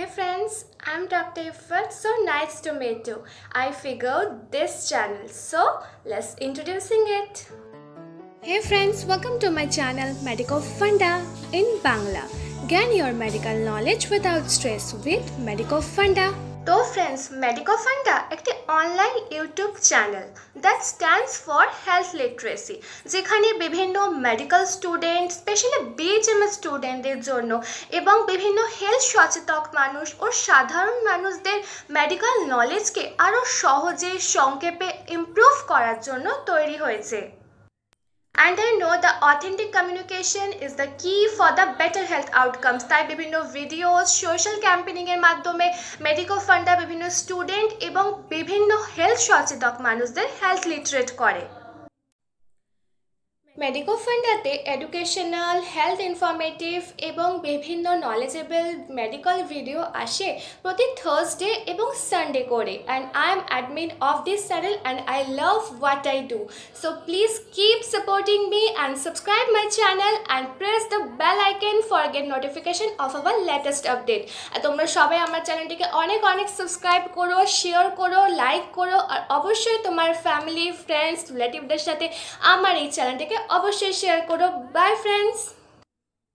Hey friends, I'm Dr. Iffat. So nice to meet you. I figured this channel, so let's introducing it. Hey friends, welcome to my channel Medico Funda in Bangla. Gain your medical knowledge without stress with Medico Funda. So friends, Medico Funda is an online YouTube channel that stands for health literacy. Jekhane medical students, especially BGM students, ebong bibhinno health shochotok manush or sadharon manusder medical knowledge ke aro shohoje shongkhepe improve korar jonno toiri hoyeche. And I know the authentic communication is the key for the better health outcomes. তাই বিভিন্ন videos, social campaigning এর মাধ্যমে Medico Funda বিভিন্ন student এবং বিভিন্ন health সচেতন মানুষদের health literate করে। Medico Funda তে educational, health informative এবং বিভিন্ন knowledgeable medical video আসে প্রতি Thursday এবং Sunday করে, and I am admin of this channel and I love what I do. So please keep supporting me and subscribe my channel and press the bell icon for get notification of our latest update. তোমরা সবাই আমার চ্যানেলটিকে অনেক অনেক subscribe করো, share করো, like করো আর অবশ্যই তোমার ফ্যামিলি, ফ্রেন্ডস, রিলেটিভদের সাথে আমার এই চ্যানেলটিকে অবশ্যই শেয়ার করো। Bye friends.